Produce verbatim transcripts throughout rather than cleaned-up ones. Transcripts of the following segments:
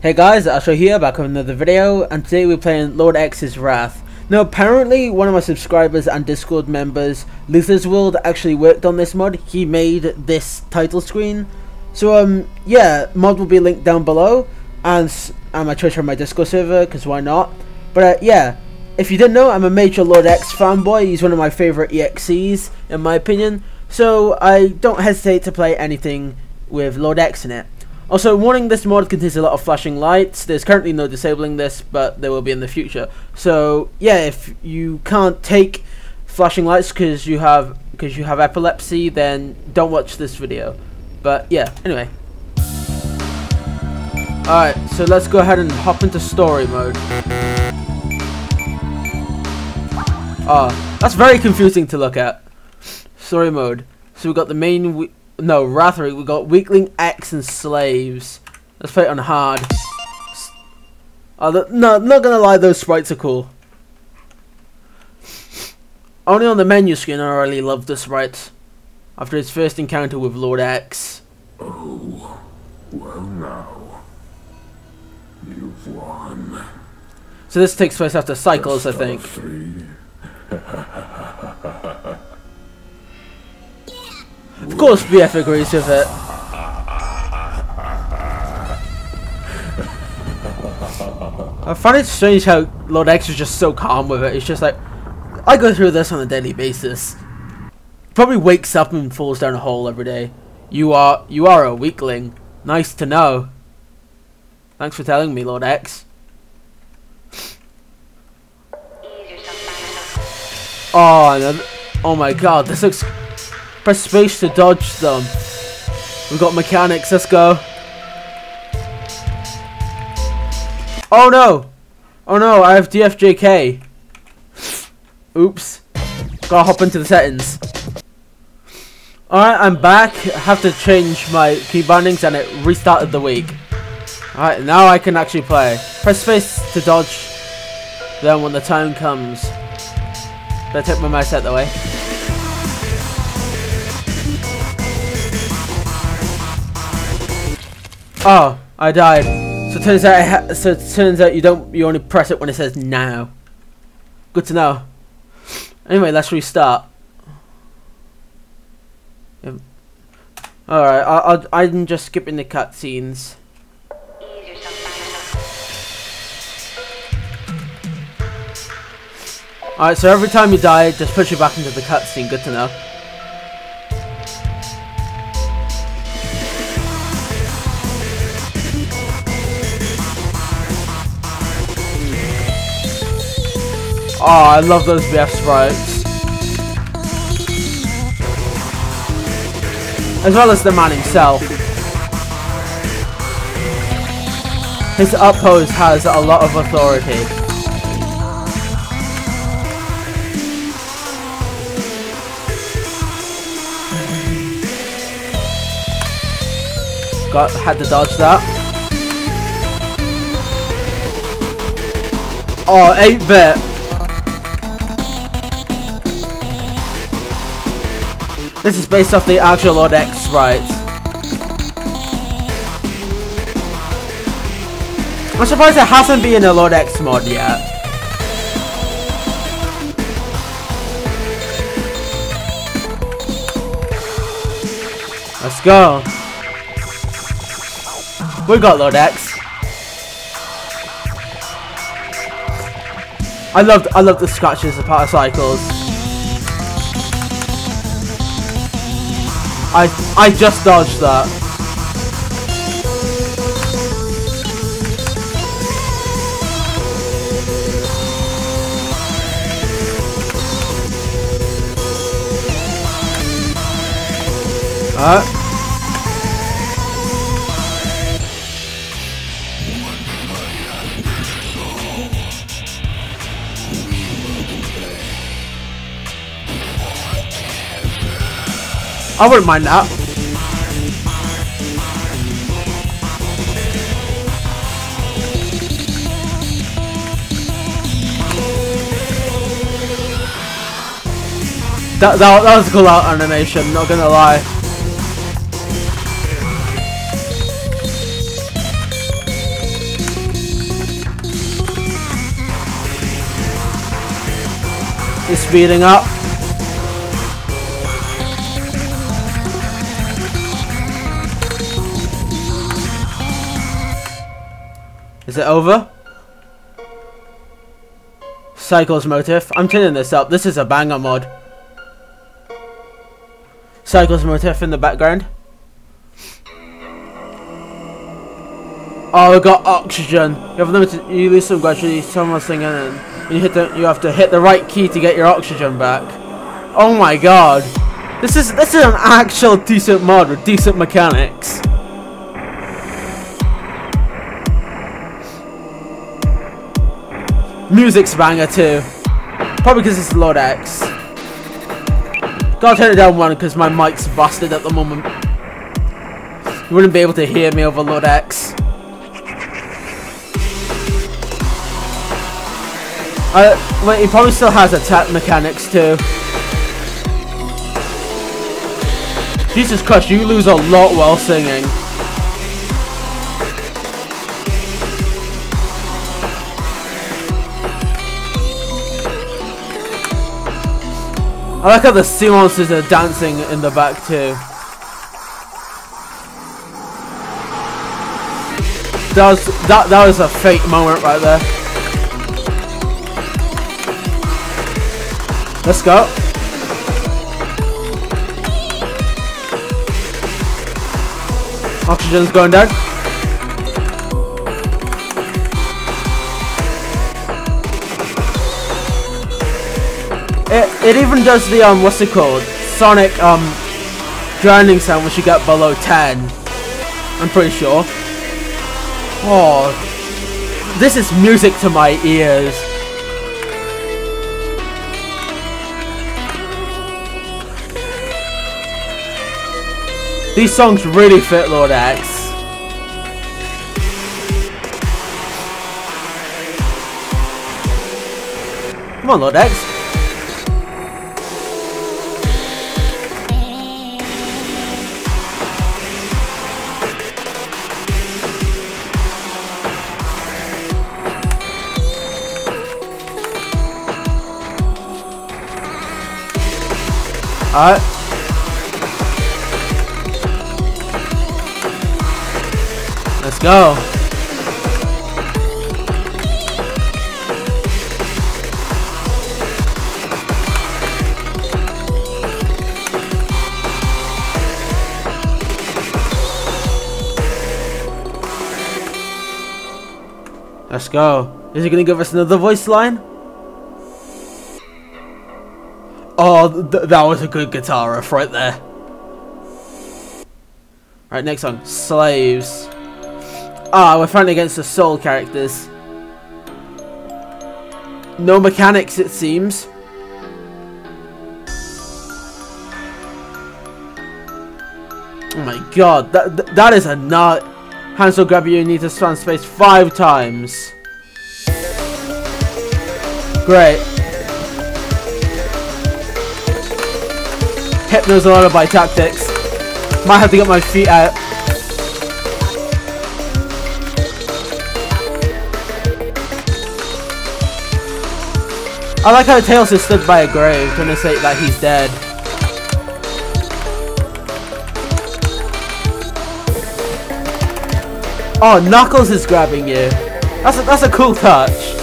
Hey guys, Astro here, back with another video, and today we're playing Lord X's Wrath. Now apparently one of my subscribers and Discord members, Luthersworld, actually worked on this mod. He made this title screen. So um, yeah, mod will be linked down below, and, and my Twitter and my Discord server, because why not? But uh, yeah, if you didn't know, I'm a major Lord X fanboy. He's one of my favourite E X Es, in my opinion. So I don't hesitate to play anything with Lord X in it. Also, warning, this mod contains a lot of flashing lights. There's currently no disabling this, but there will be in the future. So yeah, if you can't take flashing lights because you have because you have epilepsy, then don't watch this video. But yeah, anyway. Alright, so let's go ahead and hop into story mode. Ah, oh, that's very confusing to look at. Story mode. So we've got the main... We No, Wrathery, we got Weakling, X, and Slaves. Let's play it on hard. Oh, the, no, I'm not gonna lie, those sprites are cool. Only on the menu screen, I really love the sprites. After his first encounter with Lord X. Oh, well now. You've won. So this takes place after Cycles, I think. Of course B F agrees with it. I find it strange how Lord X is just so calm with it. It's just like, I go through this on a daily basis. Probably wakes up and falls down a hole every day. You are, you are a weakling. Nice to know. Thanks for telling me, Lord X. Oh, no. Oh my god, this looks... Press space to dodge them. We've got mechanics, let's go. Oh no! Oh no, I have D F J K. Oops. Gotta hop into the settings. Alright, I'm back. I have to change my key bindings and it restarted the week. Alright, now I can actually play. Press space to dodge them when the time comes. Better take my mouse out the way. Oh, I died. So it turns out, it ha so it turns out you don't. You only press it when it says now. Good to know. Anyway, let's restart. Yep. All right, I I'll, I'm just skipping the cutscenes. All right, so every time you die, just push you back into the cutscene. Good to know. Oh, I love those B F sprites. As well as the man himself. His up pose has a lot of authority. Got, had to dodge that. Oh, eight bit. This is based off the actual Lord X sprites. I'm surprised it hasn't been a Lord X mod yet. Let's go. We got Lord X. I loved I love the scratches as part of Cycles. I I just dodged that. Uh. I wouldn't mind that. That, that, that was a cool animation, not gonna lie. is speeding up. Is it over? Cycles motif. I'm tuning this up. This is a banger mod. Cycles motif in the background. Oh, we got oxygen. You have limited. You lose some gradually. Someone's singing, and you hit the. You have to hit the right key to get your oxygen back. Oh my god, this is this is an actual decent mod with decent mechanics. Music's banger too, probably because it's Lord X. Gotta turn it down one because my mic's busted at the moment. You wouldn't be able to hear me over Lord X. Uh, wait, he probably still has attack mechanics too. Jesus Christ, you lose a lot while singing. I like how the sea monsters are dancing in the back too. That was, that, that was a fake moment right there. Let's go. Oxygen's going down. It, it even does the, um, what's it called? Sonic, um, drowning sound once you get below ten. I'm pretty sure. Oh, this is music to my ears. These songs really fit Lord X. Come on, Lord X. Alright. Let's go. Let's go. Is he gonna give us another voice line? Oh, th that was a good guitar riff right there. Right, next song, Slaves. Ah, we're fighting against the soul characters. No mechanics, it seems. Oh my god, that th that is a nut. Hands will grab you, you need to span space five times. Great. Hypno's a lot of my tactics. Might have to get my feet out. I like how Tails is stood by a grave, trying to say that he's dead. Oh, Knuckles is grabbing you. That's a, that's a cool touch.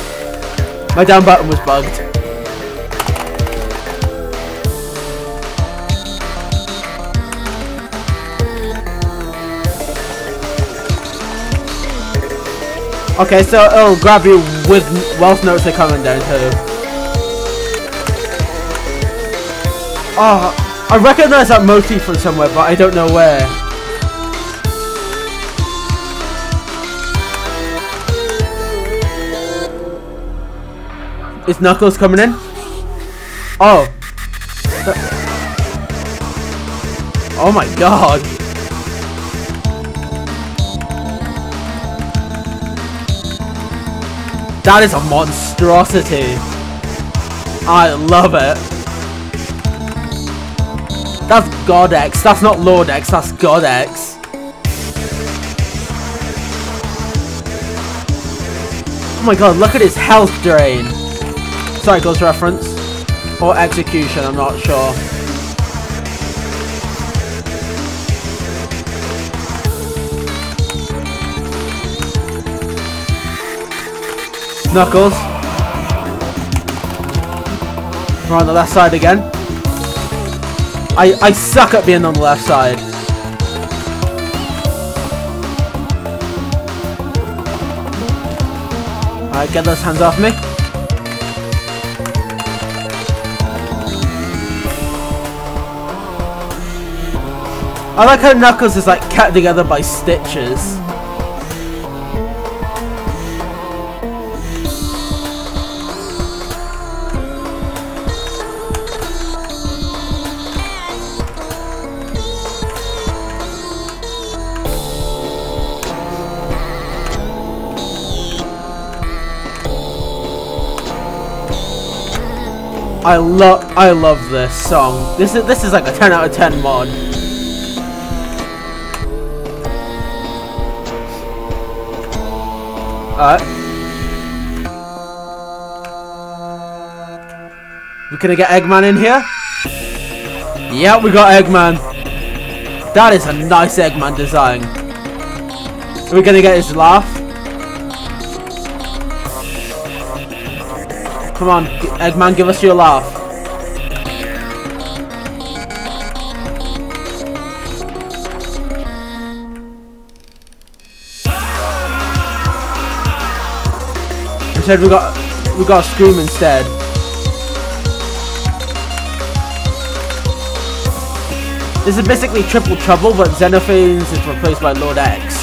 My down button was bugged. Okay, so it'll grab you with whilst notes are coming down too. Oh, I recognise that motif from somewhere, but I don't know where. Is Knuckles coming in? Oh. Oh my god. That is a monstrosity. I love it. That's God X. That's not Lord X. That's God X. Oh my god, look at his health drain. Cycles reference. Or execution, I'm not sure. Knuckles. We're on the left side again. I, I suck at being on the left side. Alright, get those hands off me. I like how Knuckles is like kept together by stitches. I love, I love this song. This is this is like a ten out of ten mod. Alright. We're gonna get Eggman in here. Yeah, we got Eggman. That is a nice Eggman design. We're gonna get his laugh. Come on, Eggman, give us your laugh. Instead, we got we got a scream instead. This is basically triple trouble, but Xenophanes is replaced by Lord X.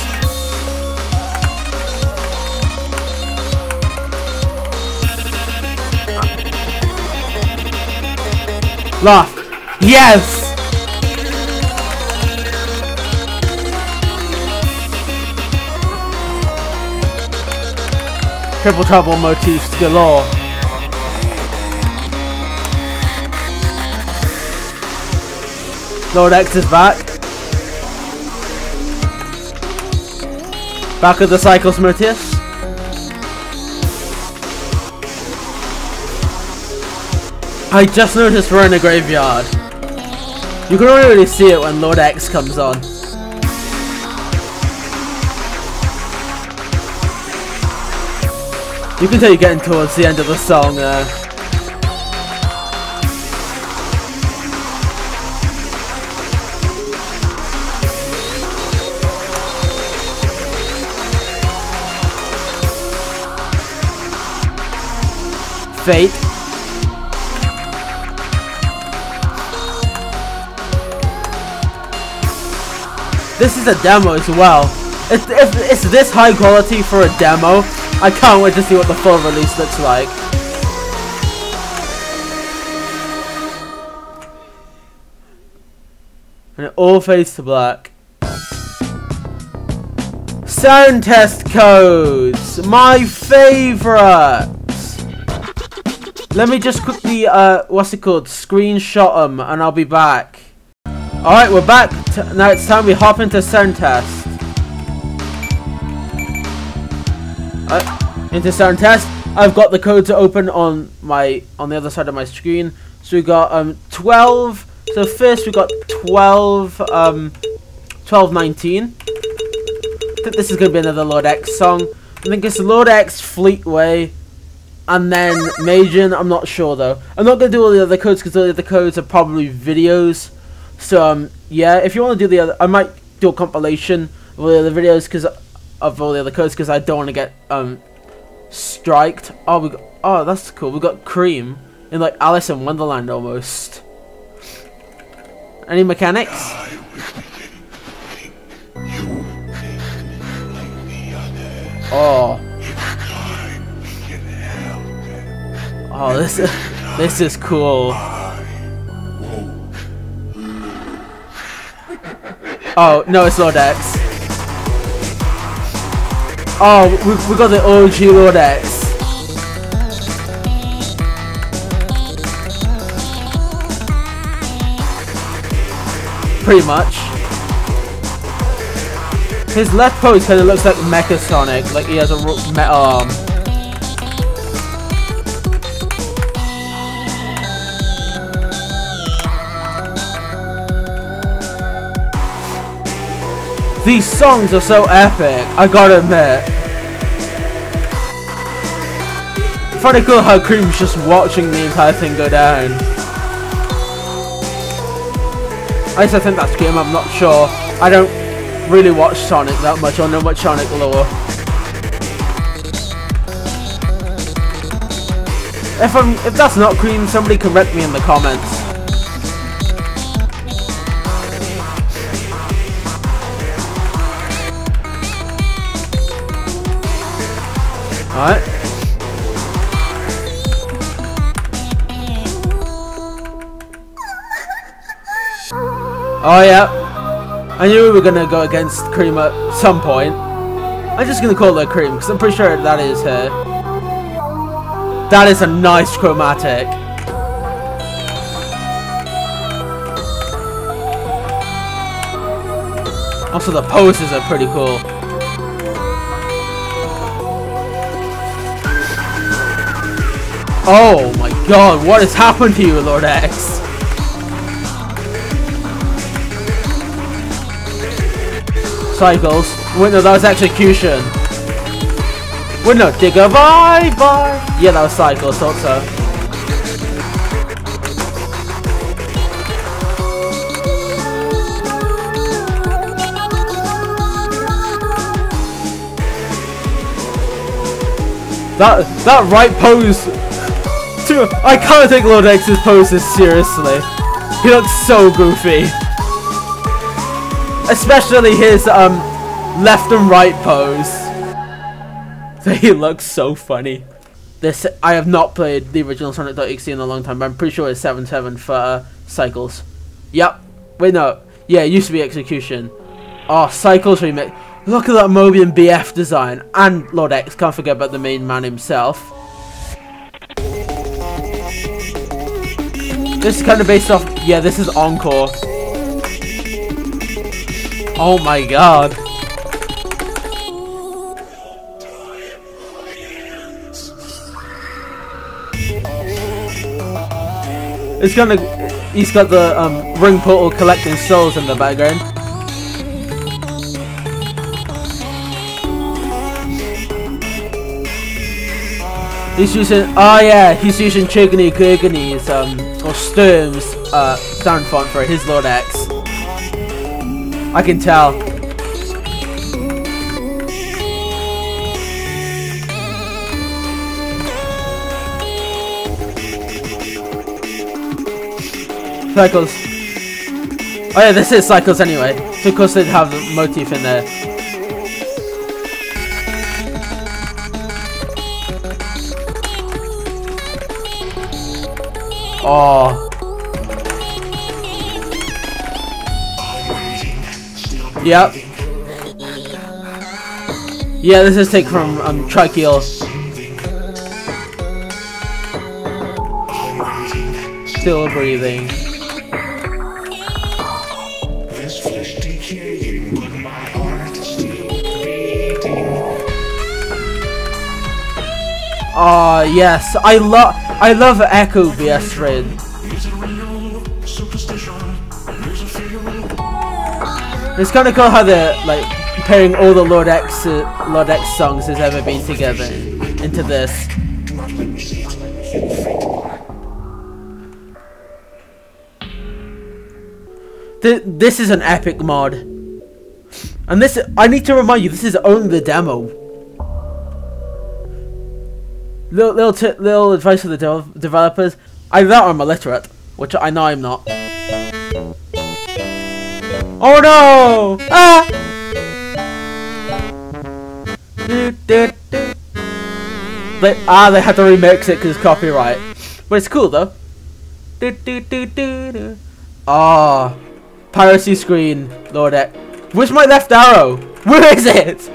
Laugh. Yes! Triple trouble motifs galore. Lord X is back. Back of the Cycles motifs. I just noticed we're in a graveyard. You can only really see it when Lord X comes on. You can tell you're getting towards the end of the song. Uh. Fate. This is a demo as well. It's, it's, it's this high quality for a demo. I can't wait to see what the full release looks like. And it all fades to black. Sound test codes! My favourite! Let me just quickly, uh, what's it called? Screenshot them and I'll be back. Alright, we're back. T now it's time we hop into sound test. Uh, into sound test. I've got the code to open on my on the other side of my screen. So we got um twelve. So first we got twelve um twelve nineteen. I think this is gonna be another Lord X song. I think it's Lord X, Fleetway, and then Majin. I'm not sure though. I'm not gonna do all the other codes because all the other codes are probably videos. So, um, yeah, if you want to do the other, I might do a compilation of all the other videos because of all the other codes because I don't want to get, um, striked. Oh, we got, oh, that's cool. We got cream in, like, Alice in Wonderland almost. Any mechanics? I wish we didn't think you think like the others. Oh. It's time we can help it. Oh, this is, this is cool. Oh, no, it's Lord X. Oh, we've we got the O G Lord X. Pretty much. His left pose kind of looks like Mecha Sonic, like he has a metal arm. These songs are so epic, I gotta admit. I find it cool how Cream was just watching the entire thing go down. At least I think that's Cream, I'm not sure. I don't really watch Sonic that much, or know much Sonic lore. If I'm, if that's not Cream, somebody correct me in the comments. Alright. Oh yeah, I knew we were gonna go against Cream at some point. I'm just gonna call her Cream because I'm pretty sure that is her. That is a nice chromatic. Also, the poses are pretty cool. Oh my god, what has happened to you, Lord X? Cycles. Wait, no, that was Execution. Wait, no, Digger, bye, bye. Yeah, that was Cycles, thought so. That, that right pose. Too, I can't take Lord X's poses seriously. He looks so goofy. Especially his um left and right pose. He looks so funny. This I have not played the original Sonic dot E X E in a long time, but I'm pretty sure it's seven seven for uh, Cycles. Yep. Wait no. Yeah, it used to be Execution. Oh, Cycles remix. Look at that Mobian B F design. And Lord X, can't forget about the main man himself. This is kind of based off, yeah, this is Encore. Oh my god. It's gonna, he's got the um, ring portal collecting souls in the background. He's using, oh yeah, he's using Chogany Gurgany's, um, or Sturm's uh, sound font for his Lord X. I can tell. Cycles. Oh yeah, this is Cycles anyway. So of course they'd have the motif in there. Oh. Yep. Yeah, this is take from um, Tricycle. Still breathing. This flesh decaying, but my heart still beating. Ah, yes, I love I love Echo B S Red. It's kind of cool how they're like pairing all the Lord X uh, Lord X songs has ever been together into this. Th this is an epic mod, and this I need to remind you, this is only the demo. Little little, t little advice for the de developers: either I'm illiterate, which I know I'm not. Oh no! Ah! Do, do, do. They, ah, they had to remix it because copyright. But it's cool though. Do, do, do, do, do. Ah, piracy screen, Lord X. Where's my left arrow? Where is it?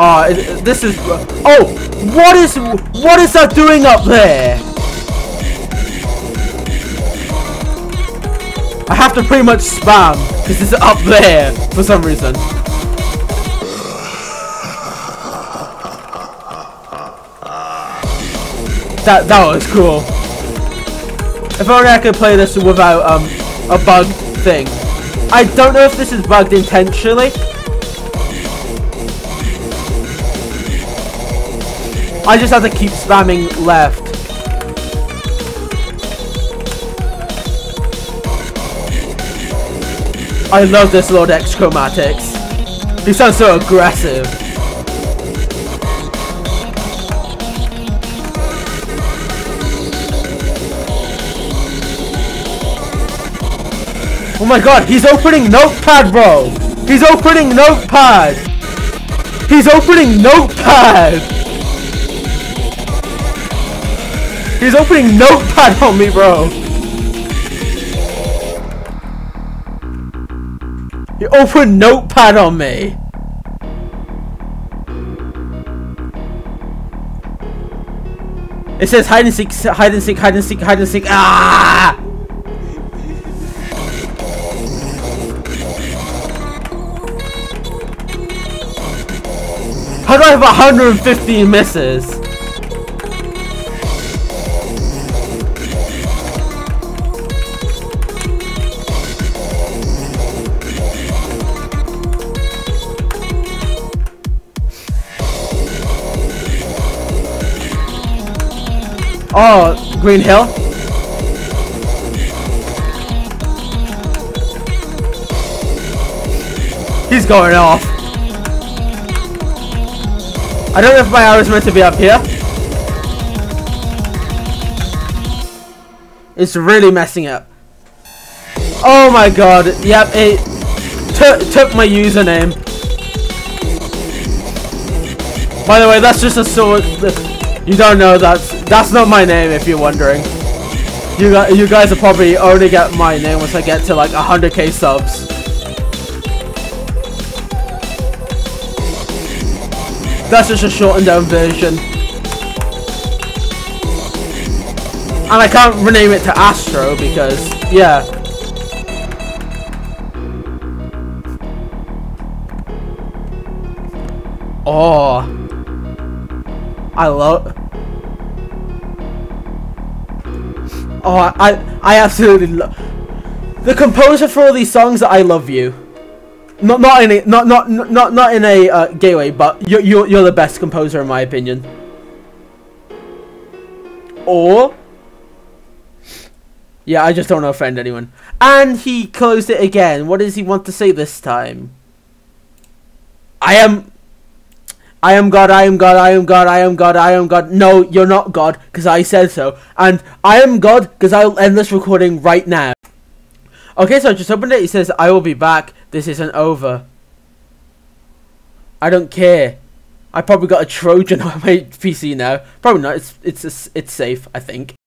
Ah, oh, this is. Oh, what is what is that doing up there? I have to pretty much spam because it's up there for some reason. that that was cool. If only I could play this without um a bug thing. I don't know if this is bugged intentionally. I just have to keep spamming left. I love this Lord X chromatics. He sounds so aggressive. Oh my god, he's opening Notepad, bro! He's opening Notepad! He's opening Notepad! He's opening Notepad on me, bro. He opened Notepad on me. It says hide and seek, hide and seek, hide and seek, hide and seek. Ah! How do I have one hundred fifteen misses? Oh, Green Hill. He's going off. I don't know if my arrow is meant to be up here. It's really messing up. Oh my god. Yep, it took took my username. By the way, that's just a sword. You don't know that's that's not my name if you're wondering. You guys, you guys will probably only get my name once I get to like one hundred K subs. That's just a shortened down version. And I can't rename it to Astro because, yeah. Oh. I love. Oh, I I absolutely love the composer for all these songs. I love you. Not not in a, not not not not in a uh, gay way, but you you you're the best composer in my opinion. Or yeah, I just don't want to offend anyone. And he closed it again. What does he want to say this time? I am. I am God, I am God, I am God, I am God, I am God. No, you're not God, because I said so. And I am God, because I'll end this recording right now. Okay, so I just opened it. It says, I will be back. This isn't over. I don't care. I probably got a Trojan on my P C now. Probably not. It's it's it's safe, I think.